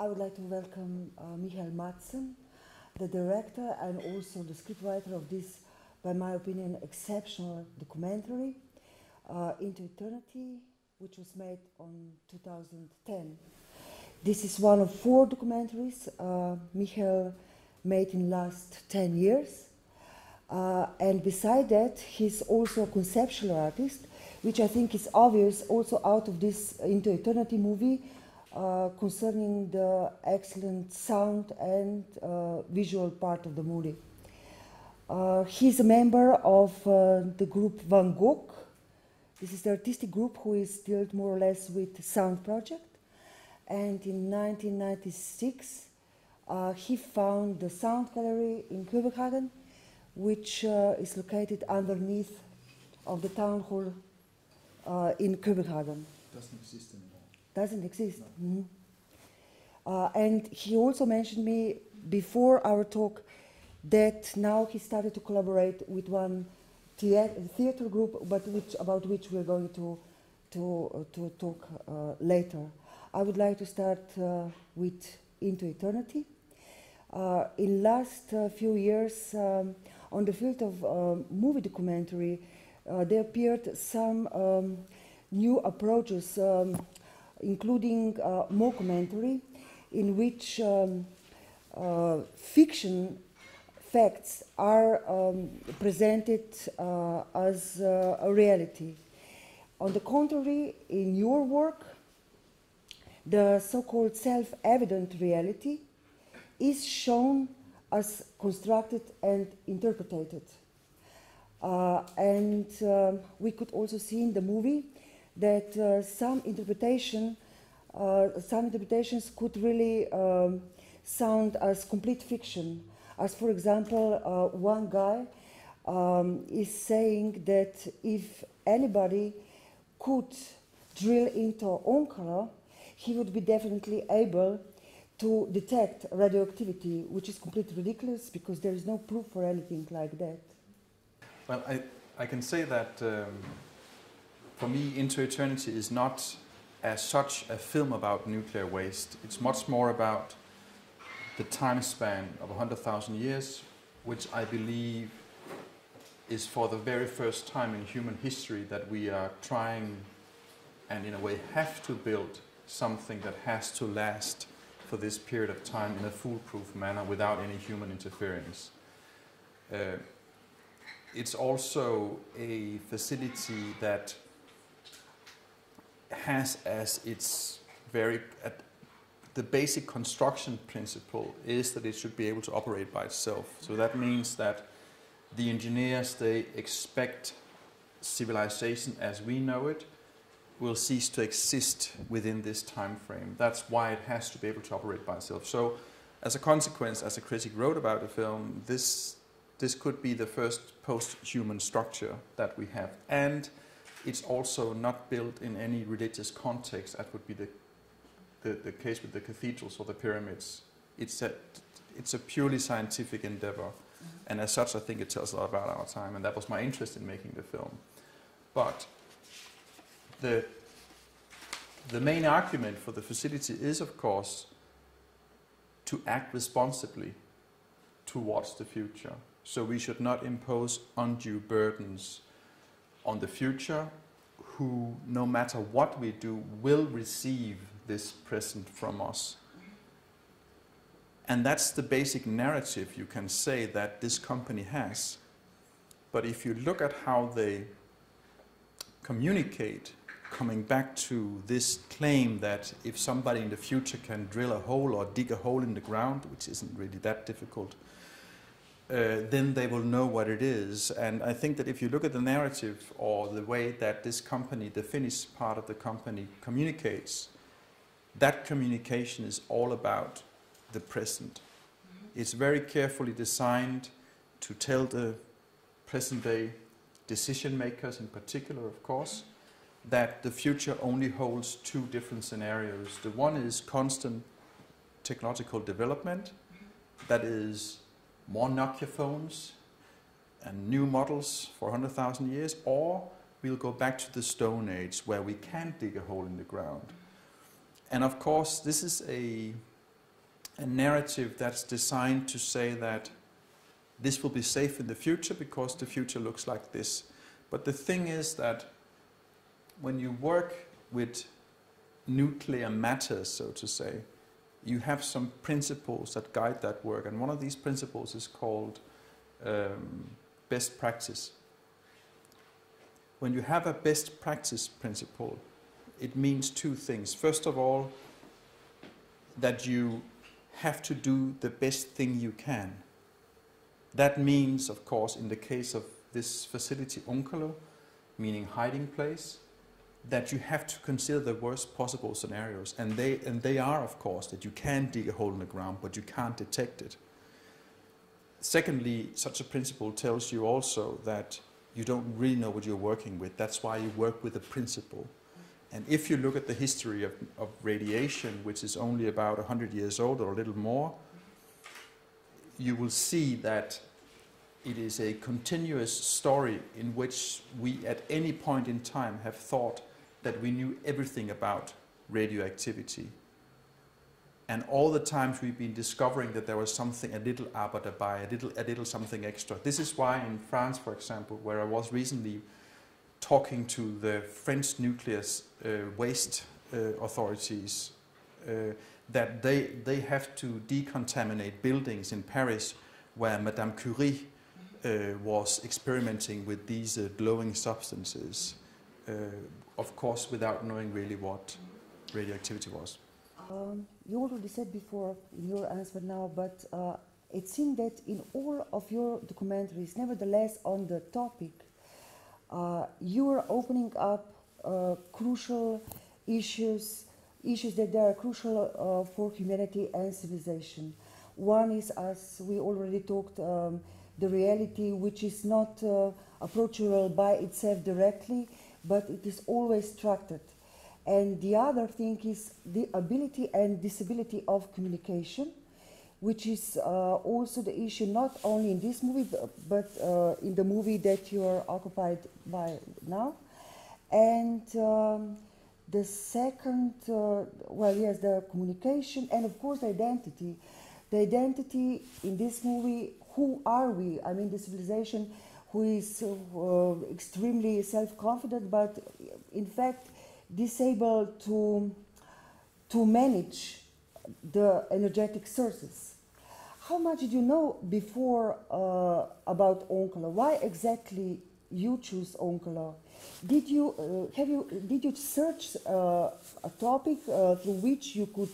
I would like to welcome Michael Madsen, the director and also the scriptwriter of this, by my opinion, exceptional documentary, Into Eternity, which was made on 2010. This is one of four documentaries Michael made in the last 10 years. And beside that, he's also a conceptual artist, which I think is obvious also out of this Into Eternity movie, concerning the excellent sound and visual part of the movie. He's a member of the group Van Gogh. This is the artistic group who is dealt more or less with sound project. And in 1996, he found the sound gallery in Copenhagen, which is located underneath of the town hall in Copenhagen. Doesn't exist anymore. Doesn't exist. No. And he also mentioned me before our talk that now he started to collaborate with one theater group, but about which we're going to talk later. I would like to start with Into Eternity. In last few years, on the field of movie documentary, there appeared some new approaches, including mockumentary, in which fiction facts are presented as a reality. On the contrary, in your work, the so-called self-evident reality is shown as constructed and interpreted. We could also see in the movie that some interpretations could really sound as complete fiction. As for example, one guy is saying that if anybody could drill into Onkalo, he would be definitely able to detect radioactivity, which is completely ridiculous because there is no proof for anything like that. Well, I can say that for me, Into Eternity is not as such a film about nuclear waste. It's much more about the time span of 100,000 years, which I believe is for the very first time in human history that we are trying and in a way have to build something that has to last for this period of time in a foolproof manner without any human interference. It's also a facility that has as its very, the basic construction principle is that it should be able to operate by itself. So that means that the engineers, they expect civilization as we know it will cease to exist within this time frame. That's why it has to be able to operate by itself. So as a consequence, as a critic wrote about the film, this could be the first post-human structure that we have. And it's also not built in any religious context. That would be the case with the cathedrals or the pyramids. It's a purely scientific endeavor. And as such, I think it tells a lot about our time. And that was my interest in making the film. But the main argument for the facility is, of course, to act responsibly towards the future. So we should not impose undue burdens on the future, who, no matter what we do, will receive this present from us. And that's the basic narrative you can say that this company has. But if you look at how they communicate, coming back to this claim that if somebody in the future can drill a hole or dig a hole in the ground, which isn't really that difficult, then they will know what it is. And I think that if you look at the narrative or the way that this company, the Finnish part of the company, communicates, that communication is all about the present. It's very carefully designed to tell the present-day decision makers in particular, of course, that the future only holds two different scenarios. The one is constant technological development, that is more Nokia phones and new models for 100,000 years, or we'll go back to the Stone Age where we can dig a hole in the ground. And of course, this is a a narrative that's designed to say that this will be safe in the future because the future looks like this. But the thing is that when you work with nuclear matter, so to say, you have some principles that guide that work. And one of these principles is called best practice. When you have a best practice principle, it means two things. First of all, that you have to do the best thing you can. That means, of course, in the case of this facility, Onkalo, meaning hiding place, that you have to consider the worst possible scenarios. And they are, of course, that you can dig a hole in the ground, but you can't detect it. Secondly, such a principle tells you also that you don't really know what you're working with. That's why you work with a principle. And if you look at the history of radiation, which is only about 100 years old or a little more, you will see that it is a continuous story in which we at any point in time have thought that we knew everything about radioactivity. And all the times we've been discovering that there was something, a little aber dabei, a little something extra. This is why in France, for example, where I was recently talking to the French nuclear waste authorities, that they have to decontaminate buildings in Paris where Madame Curie was experimenting with these glowing substances, of course without knowing really what radioactivity was. You already said before in your answer now, but it seemed that in all of your documentaries, nevertheless on the topic, you are opening up crucial issues that are crucial for humanity and civilization. One is, as we already talked, the reality which is not approachable by itself directly, but it is always structured. And the other thing is the ability and disability of communication, which is also the issue not only in this movie, but in the movie that you are occupied by now. And the second, well, yes, the communication and, of course, the identity. The identity in this movie, who are we? I mean, the civilization who is extremely self-confident, but, in fact, disabled to manage the energetic sources. How much did you know before about Onkalo? Why exactly you choose Onkalo? Did you search a topic through which you could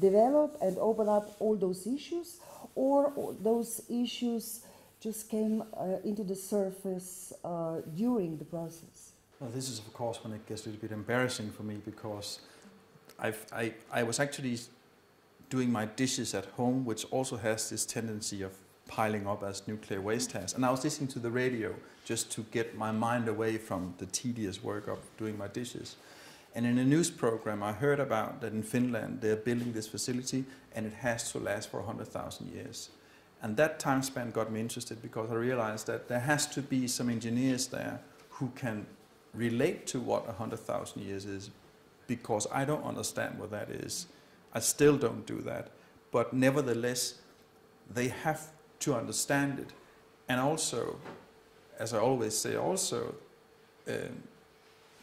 develop and open up all those issues, or those issues just came into the surface during the process? Well, this is of course when it gets a little bit embarrassing for me, because I was actually doing my dishes at home, which also has this tendency of piling up as nuclear waste has. And I was listening to the radio just to get my mind away from the tedious work of doing my dishes. And in a news program, I heard about that in Finland, they're building this facility and it has to last for 100,000 years. And that time span got me interested, because I realized that there has to be some engineers there who can relate to what 100,000 years is, because I don't understand what that is. I still don't do that. But nevertheless, they have to understand it. And also, as I always say, also,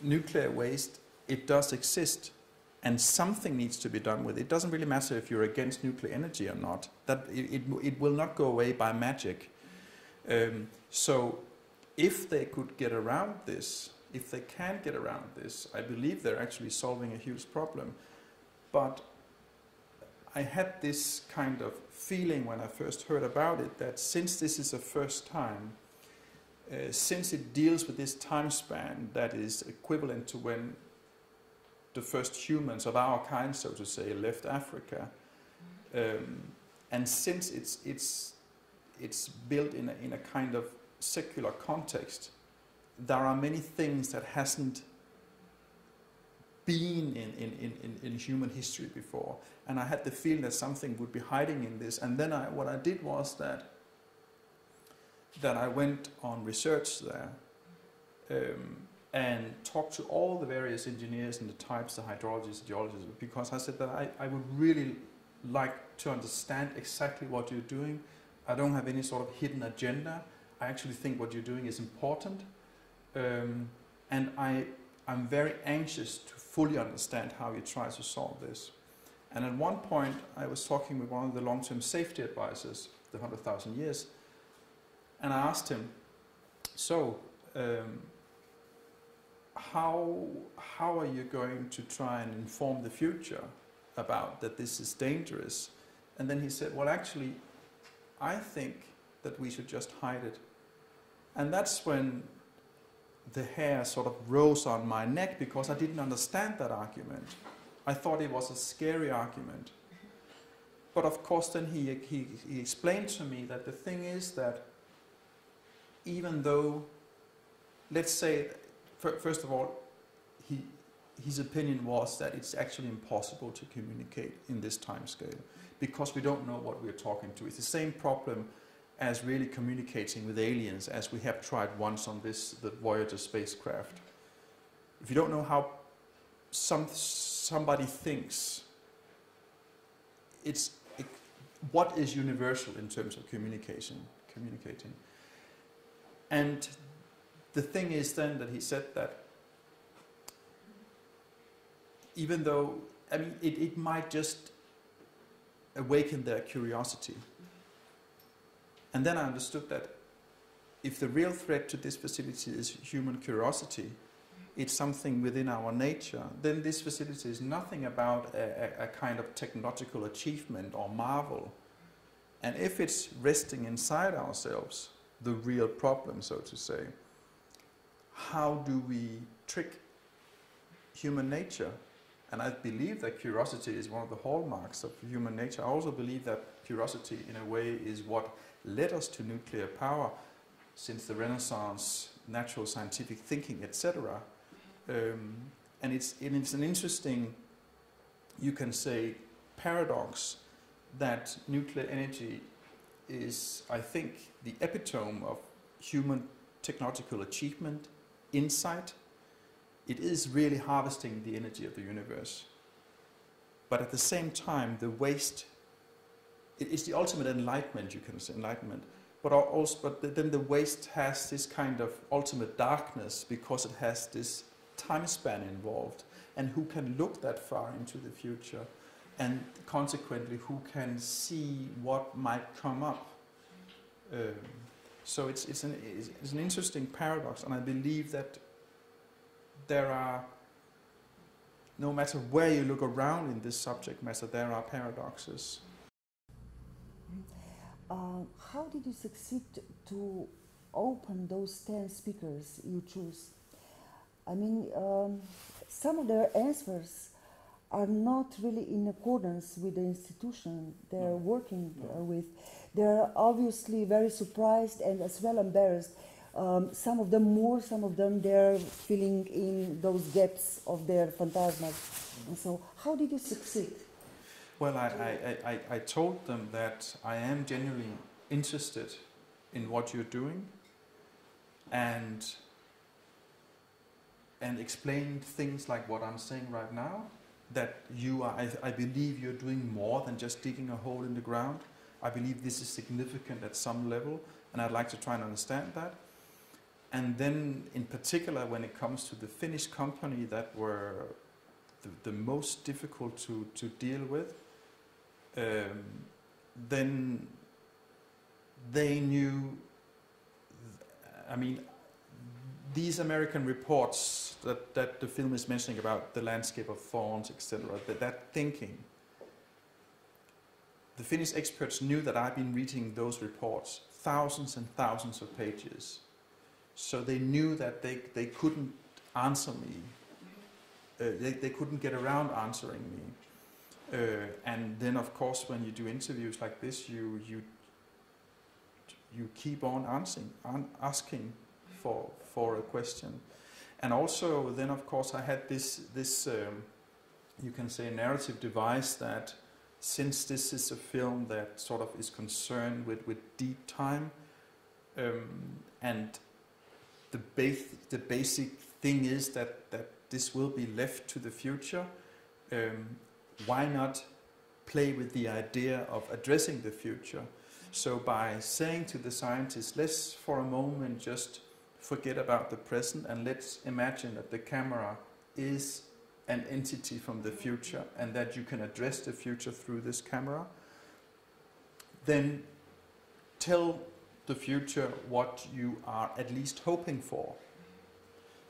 nuclear waste, it does exist, and something needs to be done with it. It doesn't really matter if you're against nuclear energy or not. That it will not go away by magic. So if they could get around this, if they can get around this, I believe they're actually solving a huge problem. But I had this kind of feeling when I first heard about it, that since this is the first time, since it deals with this time span that is equivalent to when the first humans of our kind, so to say, left Africa, and since it's built in a kind of secular context, there are many things that hasn't been in human history before. And I had the feeling that something would be hiding in this. And then what I did was that I went on research there and talked to all the various engineers and the types, the hydrologists, the geologists, because I said that I would really like to understand exactly what you're doing. I don't have any sort of hidden agenda. I actually think what you're doing is important. And I'm very anxious to fully understand how you try to solve this. And at one point, I was talking with one of the long-term safety advisors, the 100,000 years, and I asked him, so, how are you going to try and inform the future about that this is dangerous? And then he said, well, actually, I think that we should just hide it. And that's when the hair sort of rose on my neck, because I didn't understand that argument. I thought it was a scary argument. But of course then he explained to me that the thing is that even though, let's say, first of all, his opinion was that it's actually impossible to communicate in this time scale because we don't know what we're talking to. It's the same problem as really communicating with aliens as we have tried once on this, the Voyager spacecraft. If you don't know how somebody thinks, what is universal in terms of communicating. And the thing is then that he said that even though, I mean, it might just awaken their curiosity. And then I understood that if the real threat to this facility is human curiosity, it's something within our nature, then this facility is nothing about a kind of technological achievement or marvel. And if it's resting inside ourselves, the real problem, so to say, how do we trick human nature? And I believe that curiosity is one of the hallmarks of human nature. I also believe that curiosity, in a way, is what led us to nuclear power since the Renaissance, natural scientific thinking, etc. And it's an interesting, you can say, paradox that nuclear energy is, I think, the epitome of human technological achievement, insight. It is really harvesting the energy of the universe. But at the same time, the waste, it's the ultimate enlightenment, you can say, enlightenment. But then the waste has this kind of ultimate darkness because it has this time span involved. And who can look that far into the future? And consequently, who can see what might come up? So it's an interesting paradox, and I believe that there are, no matter where you look around in this subject matter, there are paradoxes. How did you succeed to open those 10 speakers you choose? I mean, some of their answers are not really in accordance with the institution they're working with. They're obviously very surprised and as well embarrassed. Some of them more, some of them they're filling in those gaps of their phantasmas. And so, how did you succeed? Well, I told them that I am genuinely interested in what you're doing, and explained things like what I'm saying right now, that you are, I believe you're doing more than just digging a hole in the ground. I believe this is significant at some level, and I'd like to try and understand that. And then, in particular, when it comes to the Finnish company that were the most difficult to deal with, then they knew, I mean, these American reports that the film is mentioning about the landscape of thorns, etc., that thinking, the Finnish experts knew that I've been reading those reports, thousands and thousands of pages. So they knew that they couldn't answer me. They couldn't get around answering me. And then, of course, when you do interviews like this, you keep on asking for a question. And also, then, of course, I had this you can say, narrative device that, since this is a film that sort of is concerned with deep time, and the basic thing is that this will be left to the future, why not play with the idea of addressing the future. So by saying to the scientists, let's for a moment just forget about the present and let's imagine that the camera is an entity from the future and that you can address the future through this camera, then tell the future what you are at least hoping for.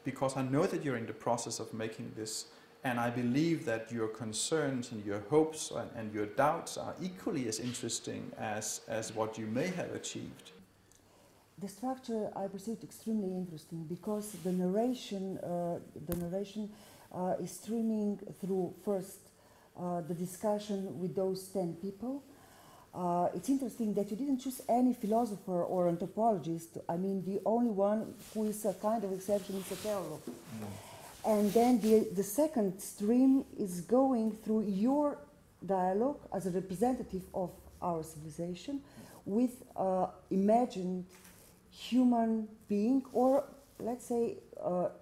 Because I know that you're in the process of making this, and I believe that your concerns and your hopes and your doubts are equally as interesting as what you may have achieved. The structure I perceived extremely interesting because the narration is streaming through first the discussion with those 10 people. It's interesting that you didn't choose any philosopher or anthropologist. I mean, the only one who is a kind of exception is Otero. Mm. And then the second stream is going through your dialogue as a representative of our civilization with imagined human being, or let's say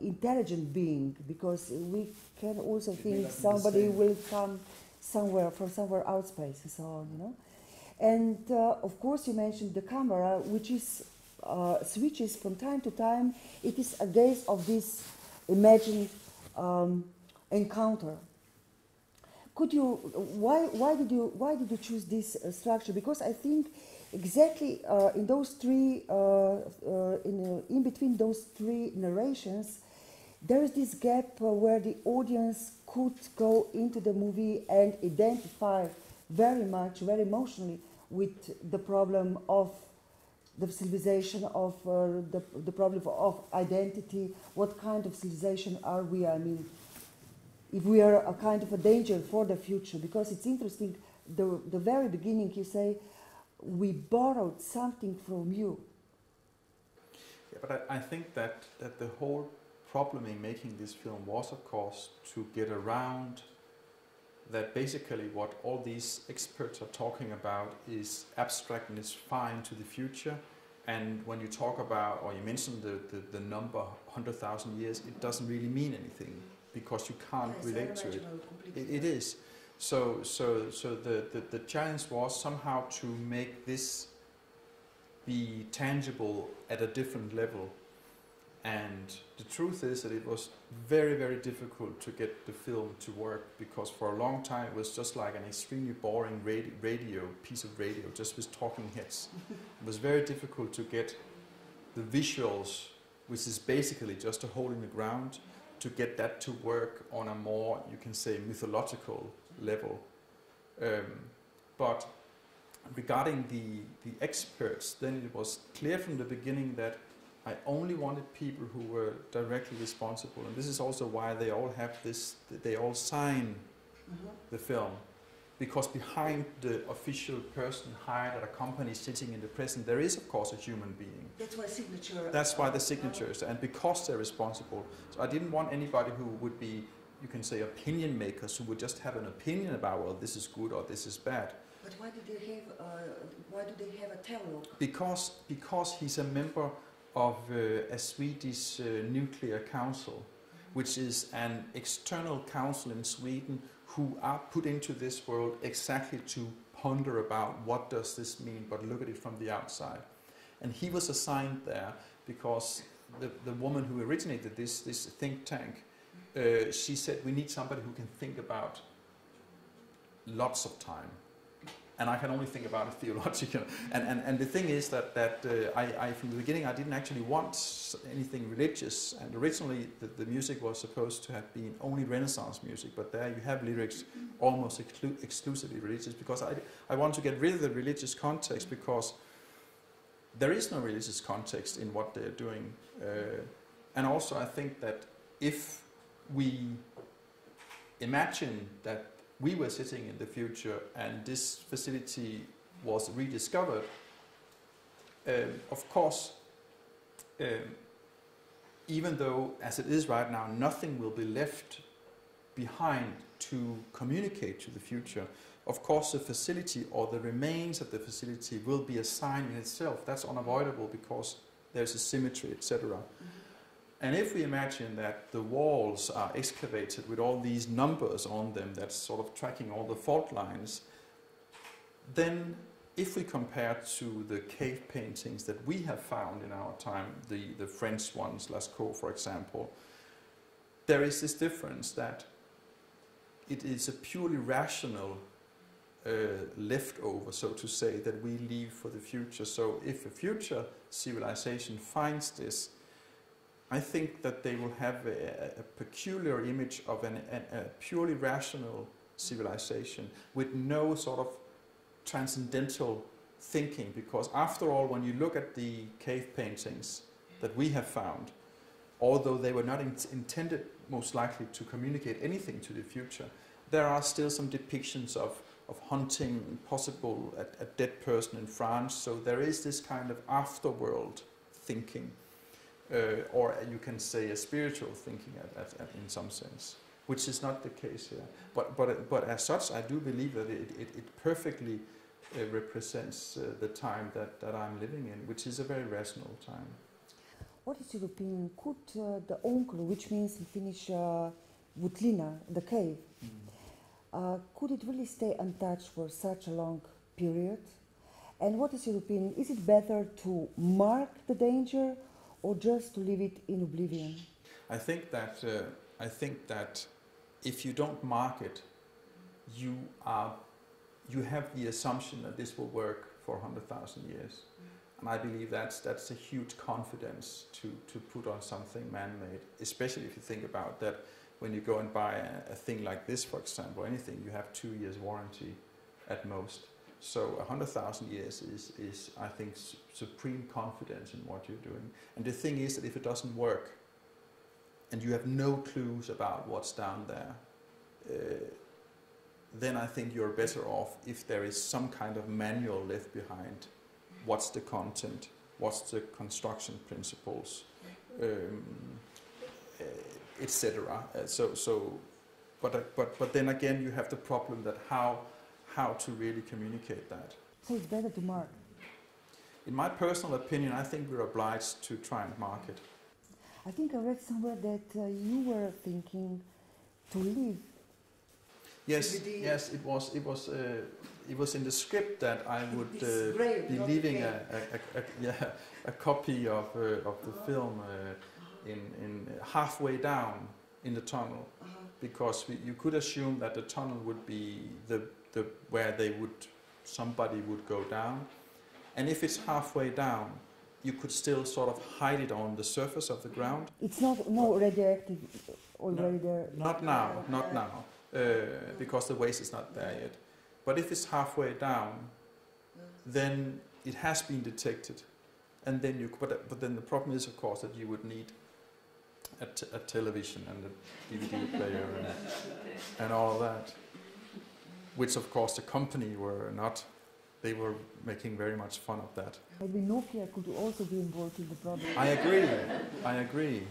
intelligent being, because we can also think somebody will come somewhere from somewhere out space and so on, you know. And of course, you mentioned the camera, which is switches from time to time. It is a gaze of this imagined encounter. Could you? Why did you choose this structure? Because I think exactly in those three in between those three narrations, there is this gap where the audience could go into the movie and identify very much, very emotionally, with the problem of the civilization, of the problem of identity. What kind of civilization are we? I mean, if we are a kind of a danger for the future, because it's interesting, the very beginning you say, we borrowed something from you. Yeah, but I think that the whole problem in making this film was, of course, to get around that basically what all these experts are talking about is abstractness fine to the future. And when you talk about, or you mention the number 100,000 years, it doesn't really mean anything because you can't relate to it. It is. So the challenge was somehow to make this be tangible at a different level. And the truth is that it was very, very difficult to get the film to work, because for a long time it was just like an extremely boring piece of radio, just with talking heads. It was very difficult to get the visuals, which is basically just a hole in the ground, to get that to work on a more, you can say, mythological level. But regarding the experts, then it was clear from the beginning that I only wanted people who were directly responsible, and this is also why they all have this, they all sign the film, because behind the official person hired at a company sitting in the present, there is, of course, a human being. That's why signature. That's why the signatures, and because they're responsible. So I didn't want anybody who would be, you can say, opinion makers, who would just have an opinion about, well, this is good or this is bad. But why did they have? Why do they have a terror? Because he's a member of a Swedish nuclear council, which is an external council in Sweden who are put into this world exactly to ponder about what does this mean, but look at it from the outside. And he was assigned there because the woman who originated this think tank, she said, we need somebody who can think about lots of time. And I can only think about it theologically. And the thing is that from the beginning, I didn't actually want anything religious. And originally, the music was supposed to have been only Renaissance music. But there you have lyrics almost exclusively religious, because I want to get rid of the religious context, because there is no religious context in what they're doing. And also, I think that if we imagine that we were sitting in the future and this facility was rediscovered, of course, even though, as it is right now, nothing will be left behind to communicate to the future, of course the facility or the remains of the facility will be a sign in itself. That's unavoidable because there's a symmetry, etc. And if we imagine that the walls are excavated with all these numbers on them that's sort of tracking all the fault lines, Then, if we compare to the cave paintings that we have found in our time, the French ones, Lascaux, for example, there is this difference that it is a purely rational leftover, so to say, that we leave for the future. So if a future civilization finds this, I think that they will have a peculiar image of a purely rational civilization with no sort of transcendental thinking, because after all, when you look at the cave paintings that we have found, although they were not intended most likely to communicate anything to the future, there are still some depictions of hunting possible a dead person in France. So there is this kind of afterworld thinking, or you can say a spiritual thinking in some sense, which is not the case here. But as such, I do believe that it perfectly represents the time that I'm living in, which is a very rational time. What is your opinion? Could the Onkalo, which means in Finnish Vutlina, the cave, could it really stay untouched for such a long period? And what is your opinion? Is it better to mark the danger or just to leave it in oblivion? I think that if you don't mark it, you have the assumption that this will work for 100,000 years. And I believe that's a huge confidence to put on something man-made, especially if you think about that when you go and buy a thing like this, for example, anything, you have 2 years warranty at most. So 100,000 years is I think, supreme confidence in what you're doing. And the thing is that if it doesn't work and you have no clues about what's down there, then I think you're better off if there is some kind of manual left behind. What's the content? What's the construction principles, etc. But then again, you have the problem that how to really communicate that. So it's better to mark. In my personal opinion, I think we're obliged to try and mark it. I think I read somewhere that you were thinking to leave. Yes, yes, it was. It was in the script that I would be leaving a copy of the film in halfway down in the tunnel, because you could assume that the tunnel would be the where somebody would go down, and if it's halfway down, you could still sort of hide it on the surface of the ground. It's not radioactive already there. Not now, because the waste is not there yet. But if it's halfway down, then it has been detected, and then but then the problem is, of course, that you would need a television and a DVD player and all that, which of course the company were not. They were making very much fun of that. Maybe Nokia could also be involved in the problem. I agree.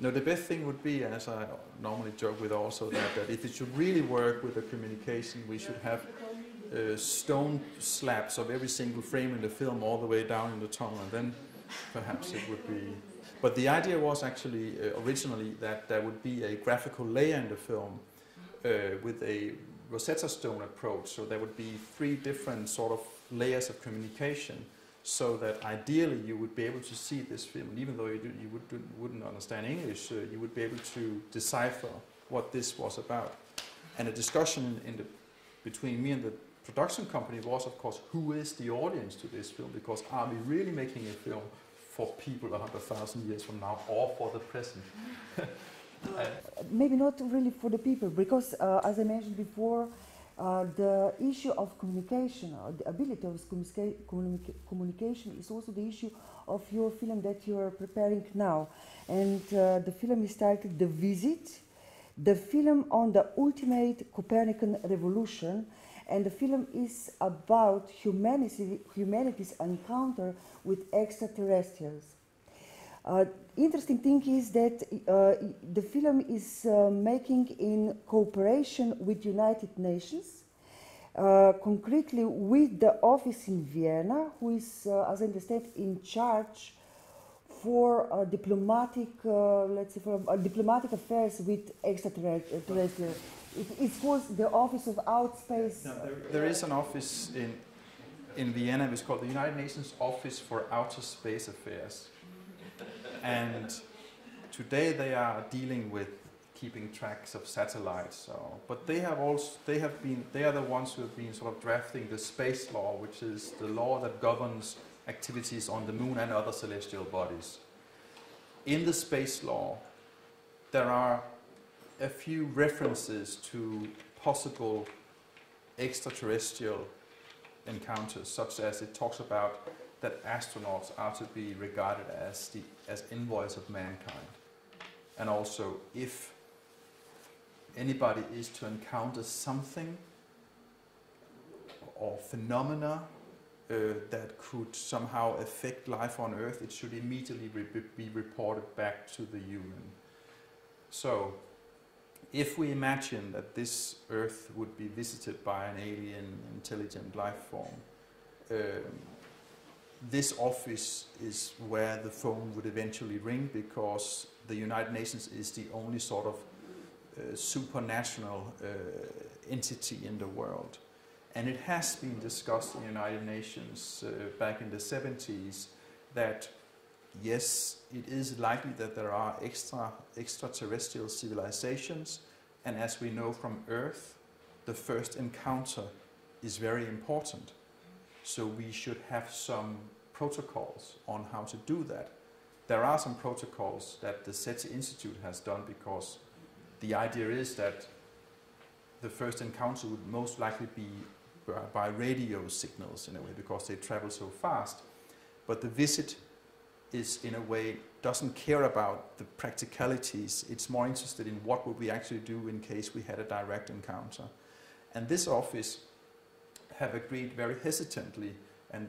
No, the best thing would be, as I normally joke with also, that if it should really work with the communication, we should have stone slabs of every single frame in the film all the way down in the tunnel, and then perhaps it would be... But the idea was actually originally that there would be a graphical layer in the film with a Rosetta Stone approach, so there would be 3 different sort of layers of communication, so that ideally you would be able to see this film, even though you wouldn't understand English, you would be able to decipher what this was about. And a discussion between me and the production company was, of course, who is the audience to this film? Because are we really making a film for people 100,000 years from now, or for the present? Maybe not really for the people, because as I mentioned before, the issue of communication, or the ability of communication, is also the issue of your film that you are preparing now. And the film is titled The Visit, the film on the ultimate Copernican revolution, and the film is about humanity's encounter with extraterrestrials. Interesting thing is that the film is making in cooperation with United Nations, concretely with the office in Vienna, who is, as I understand, in charge for diplomatic, let's say, for diplomatic affairs with extraterrestrials. It's called the Office of Outer Space. No, there is an office in in Vienna. It was called the United Nations Office for Outer Space Affairs. And today they are dealing with keeping tracks of satellites. So, but they have also, they are the ones who have been sort of drafting the space law, which is the law that governs activities on the moon and other celestial bodies. In the space law, there are a few references to possible extraterrestrial encounters, such as it talks about that astronauts are to be regarded as envoys of mankind. And also, if anybody is to encounter something or phenomena that could somehow affect life on Earth, it should immediately be reported back to the UN. So, if we imagine that this Earth would be visited by an alien intelligent life form, this office is where the phone would eventually ring, because the United Nations is the only sort of supranational entity in the world. And it has been discussed in the United Nations back in the 70s that yes, it is likely that there are extraterrestrial civilizations, and as we know from Earth, the first encounter is very important. So we should have some protocols on how to do that. There are some protocols that the SETI Institute has done, because the idea is that the first encounter would most likely be by radio signals in a way, because they travel so fast. But the visit is in a way doesn't care about the practicalities. It's more interested in what would we actually do in case we had a direct encounter. And this office have agreed very hesitantly, and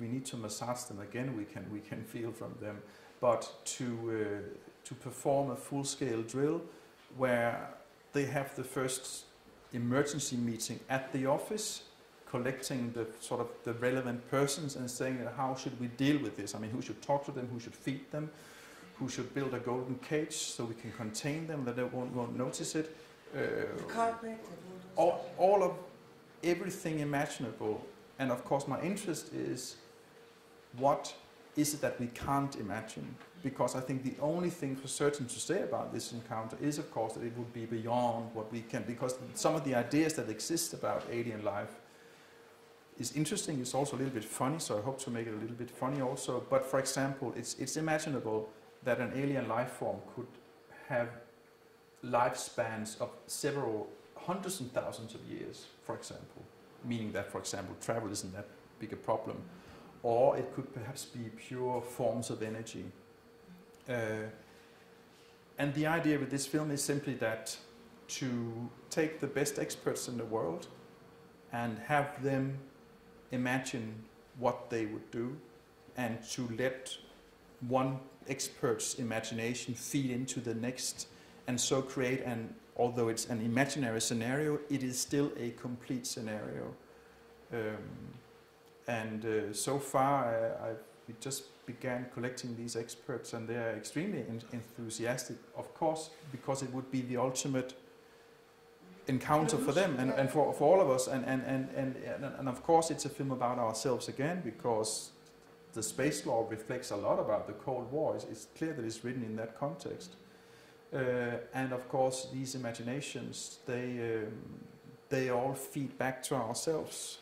we need to massage them again, we can feel from them, but to perform a full-scale drill where they have the first emergency meeting at the office, collecting the sort of the relevant persons and saying, how should we deal with this? I mean, who should talk to them, who should feed them, who should build a golden cage so we can contain them, that they won't notice it. The carpet, all of everything imaginable. And of course my interest is, what is it that we can't imagine? Because I think the only thing for certain to say about this encounter is of course that it would be beyond what we can, because some of the ideas that exist about alien life is interesting, it's also a little bit funny, so I hope to make it a little bit funny also. But for example, it's imaginable that an alien life form could have lifespans of several hundreds and thousands of years, for example, meaning that, for example, travel isn't that big a problem. Or it could perhaps be pure forms of energy. And the idea with this film is simply that to take the best experts in the world and have them imagine what they would do, and to let one expert's imagination feed into the next, and so create an, although it's an imaginary scenario, it is still a complete scenario. So far, we just began collecting these experts, and they are extremely enthusiastic, of course, because it would be the ultimate encounter for them and for all of us, and of course it's a film about ourselves again, because the space law reflects a lot about the Cold War. It's clear that it's written in that context, and of course these imaginations, they all feed back to ourselves,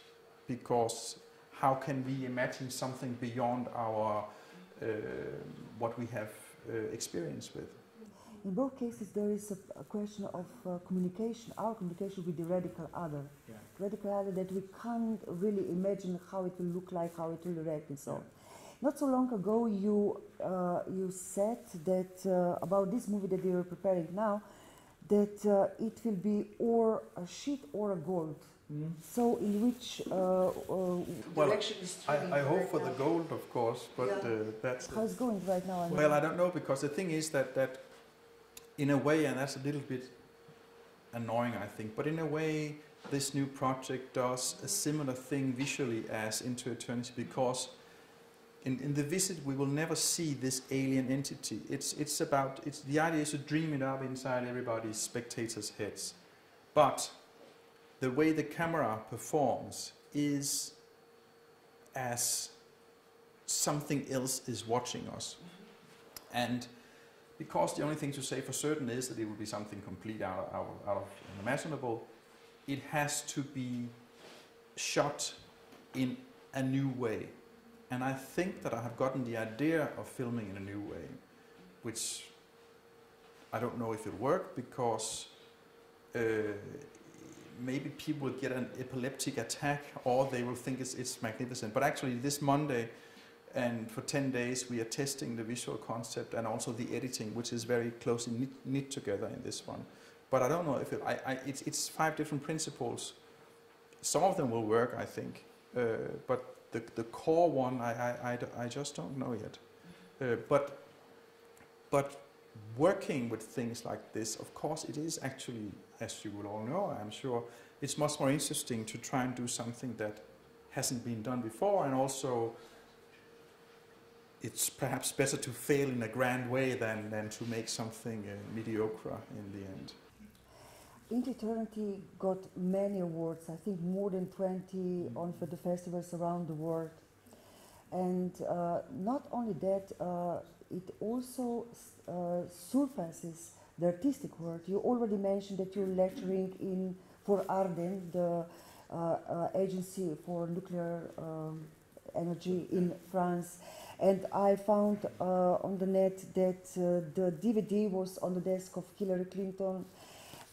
because how can we imagine something beyond our what we have experience with? In both cases, there is a question of communication, our communication with the radical other. Yeah. Radical other that we can't really imagine how it will look like, how it will react and so on. Not so long ago, you said that about this movie that we were preparing now, that it will be or a shit or a gold. Mm. So in which direction is I hope right for now? The gold, of course, but yeah. That's... How it's going right now? Well, I don't know, because the thing is that in a way, and that's a little bit annoying, I think, but in a way, this new project does a similar thing visually as Into Eternity, because in The Visit, we will never see this alien entity. It's the idea is to dream it up inside everybody's spectators' heads. But the way the camera performs is as something else is watching us. And because the only thing to say for certain is that it will be something complete out of unimaginable, it has to be shot in a new way. And I think that I have gotten the idea of filming in a new way, which I don't know if it worked, because maybe people will get an epileptic attack, or they will think it's magnificent. But actually this Monday, and for 10 days, we are testing the visual concept and also the editing, which is very closely knit together in this one. But I don't know if it's 5 different principles. Some of them will work, I think. But the core one, I just don't know yet. But working with things like this, of course, it is actually, as you will all know, I'm sure, it's much more interesting to try and do something that hasn't been done before. And also, it's perhaps better to fail in a grand way than to make something mediocre in the end. Into Eternity got many awards, I think more than 20 on for the festivals around the world. And not only that, it also surpasses the artistic world. You already mentioned that you're lecturing in for ARDEN, the Agency for Nuclear Energy in France. And I found on the net that the DVD was on the desk of Hillary Clinton,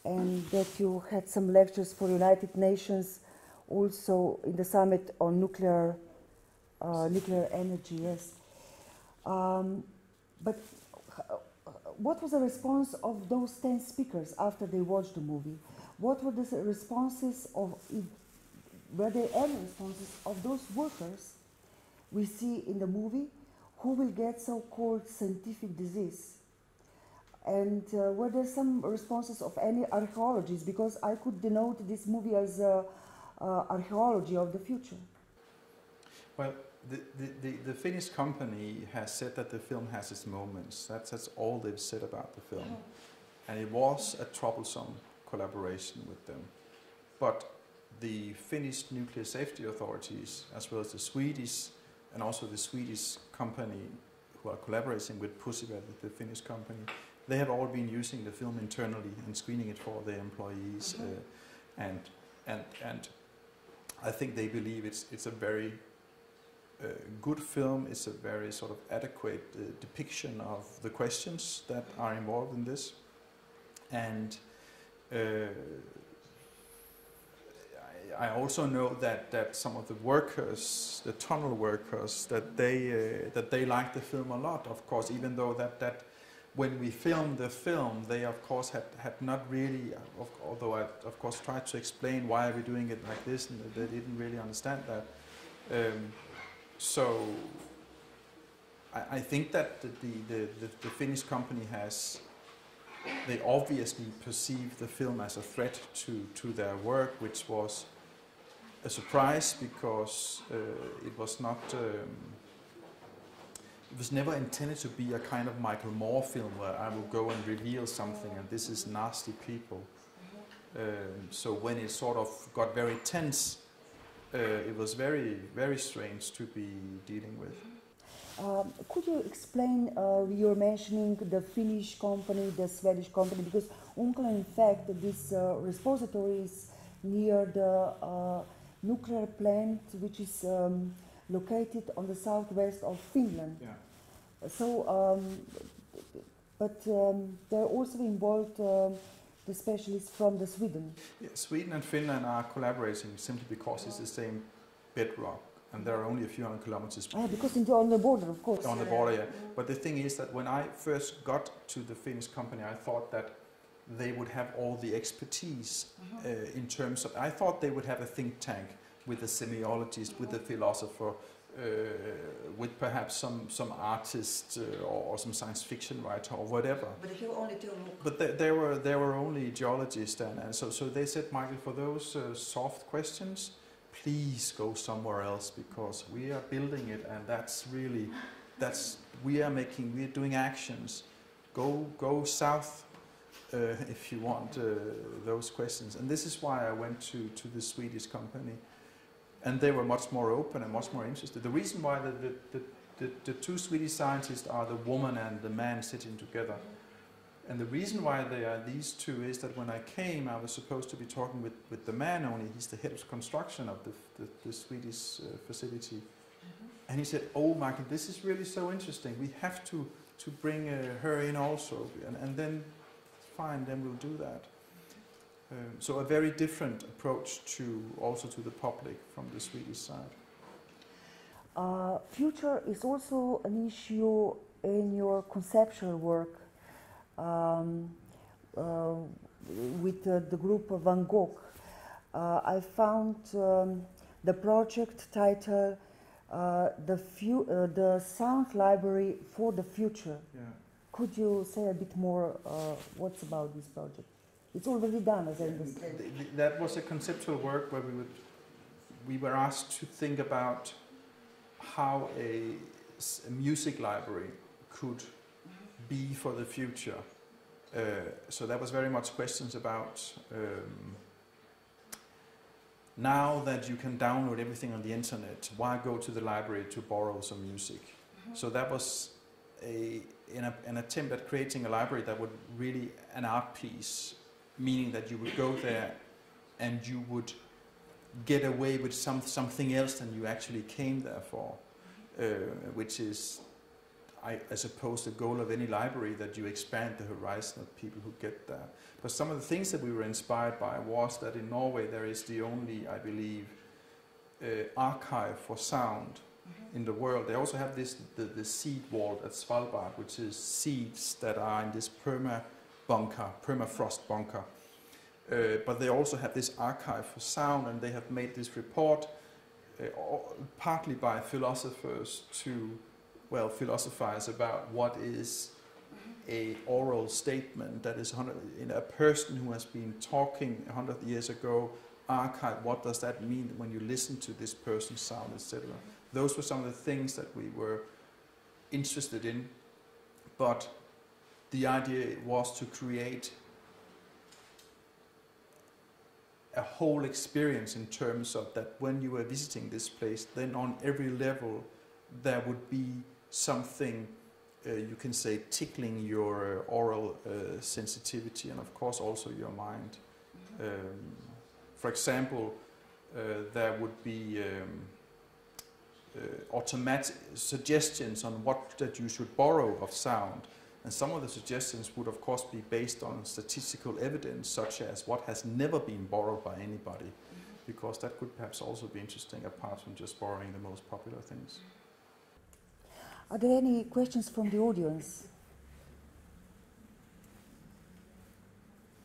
and that you had some lectures for United Nations, also in the summit on nuclear, nuclear energy, yes. But what was the response of those 10 speakers after they watched the movie? What were the responses of, were there any responses of those workers we see in the movie, who will get so-called scientific disease? And were there some responses of any archaeologists? Because I could denote this movie as archaeology of the future. Well, the Finnish company has said that the film has its moments. That's all they've said about the film. Yeah. And it was a troublesome collaboration with them. But the Finnish nuclear safety authorities, as well as the Swedish, and also the Swedish company who are collaborating with Pusivet, the Finnish company, they have all been using the film internally and screening it for their employees. Mm-hmm. And I think they believe it's a very good film. It's a very sort of adequate depiction of the questions that are involved in this. And I also know that some of the workers, the tunnel workers, that they liked the film a lot. Of course, even though that when we filmed the film, they of course had not really. Although I of course tried to explain why are we doing it like this, and they didn't really understand that. So I think that the Finnish company has. They obviously perceived the film as a threat to their work, which was a surprise, because it was not, it was never intended to be a kind of Michael Moore film where I will go and reveal something and this is nasty people. So when it sort of got very tense, it was very, very strange to be dealing with. Could you explain, you're mentioning the Finnish company, the Swedish company, because Onkalo, in fact, this repository is near the nuclear plant, which is located on the southwest of Finland. Yeah. So, but they're also involved, the specialists from the Sweden. Yeah, Sweden and Finland are collaborating simply because it's the same bedrock. And there are only a few hundred kilometers. Ah, because on the border, of course. On the border, yeah. But the thing is that when I first got to the Finnish company, I thought that they would have all the expertise in terms of. I thought they would have a think tank with a semiologist, with a philosopher, with perhaps some artist or some science fiction writer or whatever. But they were only geologists. But there were only geologists, and so they said, Michael, for those soft questions, please go somewhere else, because we are building it, and that's really, we're doing actions. Go south if you want those questions. And this is why I went to the Swedish company, And they were much more open and much more interested. The reason why the two Swedish scientists are the woman and the man sitting together. And the reason why they are these two is that when I came, I was supposed to be talking with the man only. He's the head of construction of the Swedish facility. And he said, oh, Michael, this is really so interesting. We have to bring her in also. And then, fine, then we'll do that. So a very different approach also to the public from the Swedish side. Future is also an issue in your conceptual work with the group of Van Gogh. I found the project title the Sound Library for the Future. Yeah. Could you say a bit more what's about this project? It's already done, as I understand. That was a conceptual work where we were asked to think about how a music library could be for the future. So that was very much questions about now that you can download everything on the internet, why go to the library to borrow some music? So that was an attempt at creating a library that would really an art piece, meaning that you would go there and you would get away with something else than you actually came there for, which is, I suppose, the goal of any library, that you expand the horizon of people who get there. But some of the things that we were inspired by was that in Norway there is the only, I believe, archive for sound in the world. They also have the seed vault at Svalbard, which is seeds that are in this permafrost bunker. But they also have this archive for sound, and they have made this report partly by philosophers to, well, philosophize about what is a oral statement that is in a person who has been talking 100 years ago, archive, what does that mean when you listen to this person's sound, etc. Those were some of the things that we were interested in, but the idea was to create a whole experience in terms of that when you were visiting this place, then on every level there would be something, you can say, tickling your oral sensitivity and of course also your mind. For example, there would be automatic suggestions on what that you should borrow of sound. And some of the suggestions would of course be based on statistical evidence, such as what has never been borrowed by anybody, because that could perhaps also be interesting apart from just borrowing the most popular things. Are there any questions from the audience?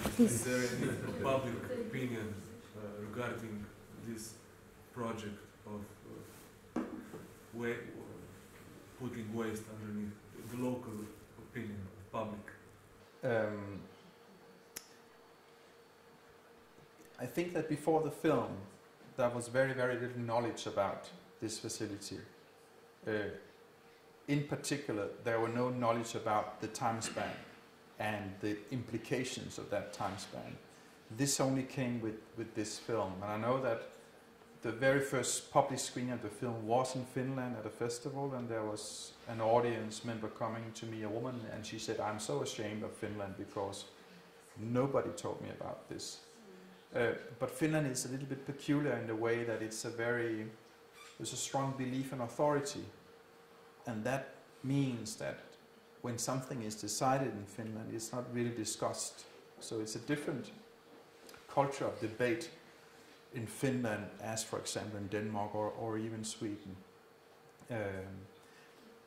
Please. Is there any public opinion regarding this project of putting waste underneath the local opinion of the public? I think that before the film there was very, very little knowledge about this facility. In particular, there were no knowledge about the time span and the implications of that time span. This only came with this film, and I know that the very first public screening of the film was in Finland at a festival, and there was an audience member coming to me, a woman, and she said, I'm so ashamed of Finland because nobody told me about this. But Finland is a little bit peculiar in the way that there's a strong belief in authority, and that means that when something is decided in Finland, it's not really discussed. So it's a different culture of debate in Finland as, for example, in Denmark or even Sweden.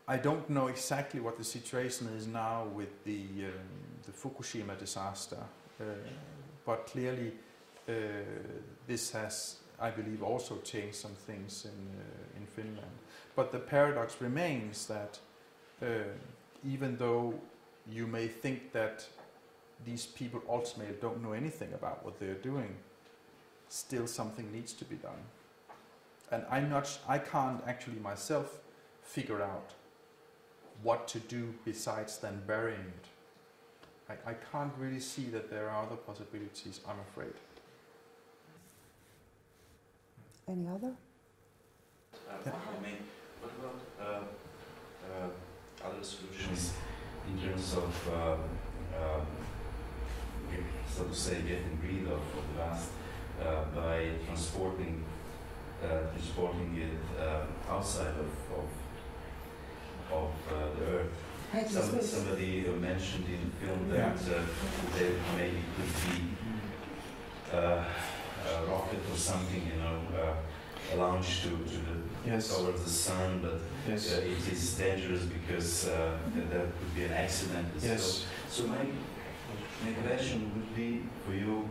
I don't know exactly what the situation is now with the Fukushima disaster, but clearly this has, I believe, also changed some things in Finland. But the paradox remains that even though you may think that these people ultimately don't know anything about what they're doing, still something needs to be done. And I can't actually myself figure out what to do besides than burying it. I can't really see that there are other possibilities, I'm afraid. Any other? What about other solutions in terms of, so to say, getting rid of the vast by transporting it outside of the Earth? Somebody mentioned in the film that there maybe could be a rocket or something, you know, launched to the towards the sun, but it is dangerous because there could be an accident. So my question would be for you: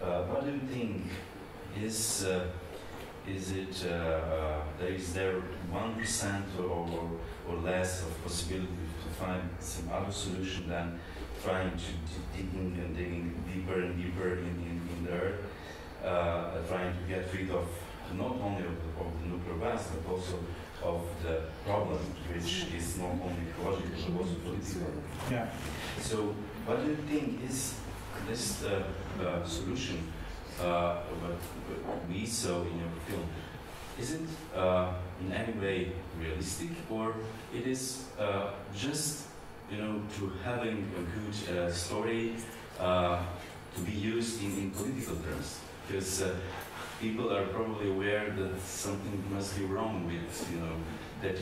what do you think is? Is it is there 1% or less of possibility to find some other solution than trying to digging deeper and deeper in the earth, trying to get rid of not only of the nuclear waste but also of the problem, which is not only ecological but also political? Yeah. So, what do you think is this solution? What we saw in your film, is it in any way realistic, or it is just, you know, to having a good story to be used in political terms? Because people are probably aware that something must be wrong with, you know, that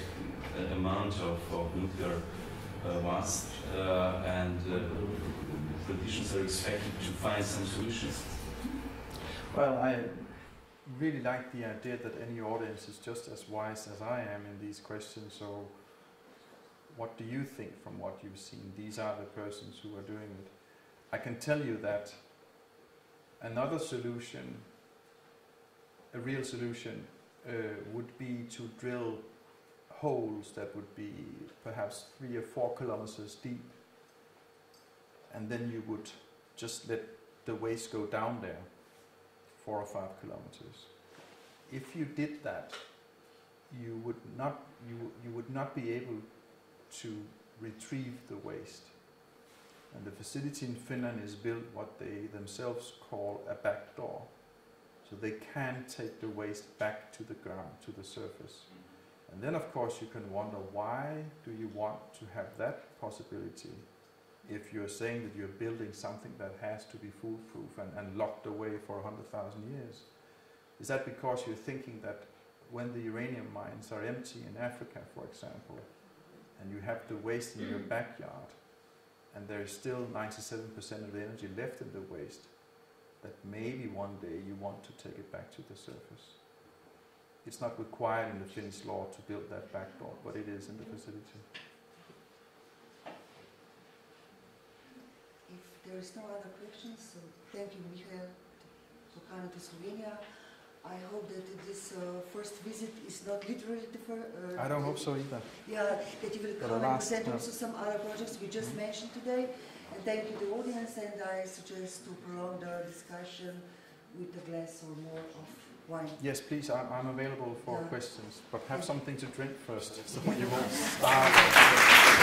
amount of nuclear waste, and politicians are expected to find some solutions. Well, I really like the idea that any audience is just as wise as I am in these questions. So, what do you think from what you've seen? These are the persons who are doing it. I can tell you that another solution, a real solution, would be to drill holes that would be perhaps 3 or 4 kilometers deep, and then you would just let the waste go down there. 4 or 5 kilometers. If you did that, you would not be able to retrieve the waste. And the facility in Finland is built what they themselves call a back door, so they can take the waste back to the ground, to the surface. And then, of course, you can wonder, why do you want to have that possibility? If you're saying that you're building something that has to be foolproof and locked away for 100,000 years, is that because you're thinking that when the uranium mines are empty in Africa, for example, and you have the waste in your backyard, and there is still 97% of the energy left in the waste, that maybe one day you want to take it back to the surface? It's not required in the Finnish law to build that backdoor, but it is in the facility. There is no other questions, so thank you, Michael, for coming to Slovenia. I hope that this first visit is not literally the first. I don't hope so either. Yeah, that you will come and present also some other projects we just mentioned today. And thank you, the audience, and I suggest to prolong the discussion with a glass or more of wine. Yes, please, I'm available for questions, but have something to drink first, so when you want.